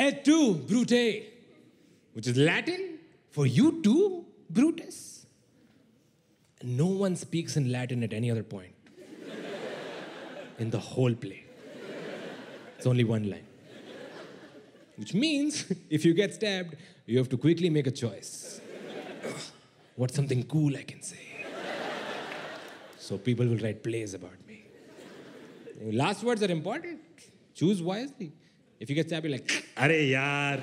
Et tu, Brute, which is Latin for you too, Brutus. No one speaks in Latin at any other point in the whole play. It's only one line. Which means, if you get stabbed, you have to quickly make a choice. What's something cool I can say? So people will write plays about me. Last words are important. Choose wisely. If you get stabbed, you're like, "Are yaar."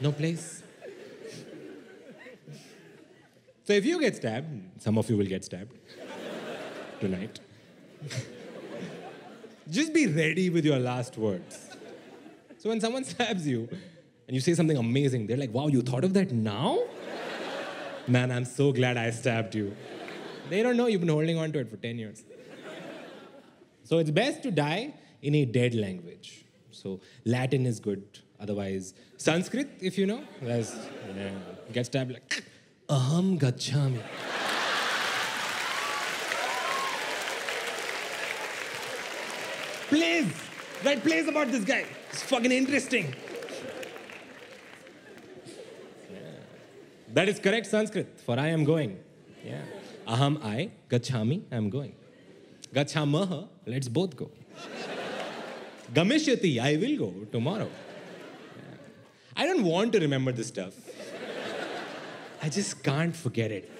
No place. So if you get stabbed, some of you will get stabbed tonight. Just be ready with your last words. So when someone stabs you and you say something amazing, they're like, "Wow, you thought of that now? Man, I'm so glad I stabbed you." They don't know you've been holding on to it for 10 years. So it's best to die in a dead language. So Latin is good. Otherwise, Sanskrit, if you know, that's, get stabbed like, "Aham gachami." Plays. Write plays about this guy. It's fucking interesting. Yeah. That is correct Sanskrit for I am going. Yeah. Aham I, gachami, I am going. Gachamaha, let's both go. Gamishyati, I will go tomorrow. Yeah. I don't want to remember this stuff. I just can't forget it.